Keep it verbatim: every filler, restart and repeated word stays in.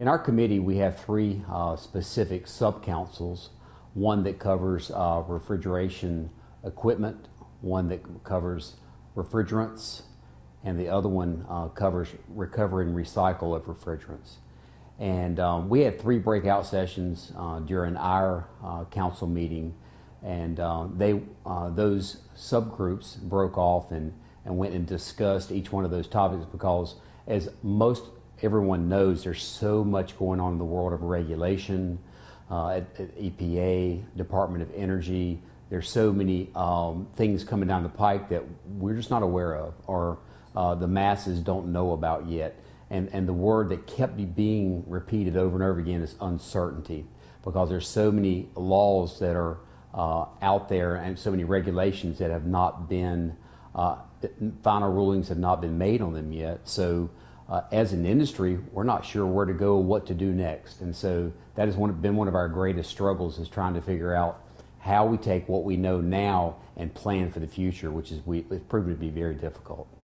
In our committee, we have three uh, specific sub-councils, one that covers uh, refrigeration equipment, one that covers refrigerants, and the other one uh, covers recover and recycle of refrigerants. And um, we had three breakout sessions uh, during our uh, council meeting, and uh, they uh, those subgroups broke off and, and went and discussed each one of those topics, because as most everyone knows, there's so much going on in the world of regulation, uh, at, at E P A, Department of Energy. There's so many um, things coming down the pike that we're just not aware of, or uh, the masses don't know about yet. And, and the word that kept being repeated over and over again is uncertainty, because there's so many laws that are uh, out there and so many regulations that have not been, uh, final rulings have not been made on them yet. So uh, as an industry, we're not sure where to go, what to do next. And so that has one, been one of our greatest struggles, is trying to figure out how we take what we know now and plan for the future, which is we, it's proven to be very difficult.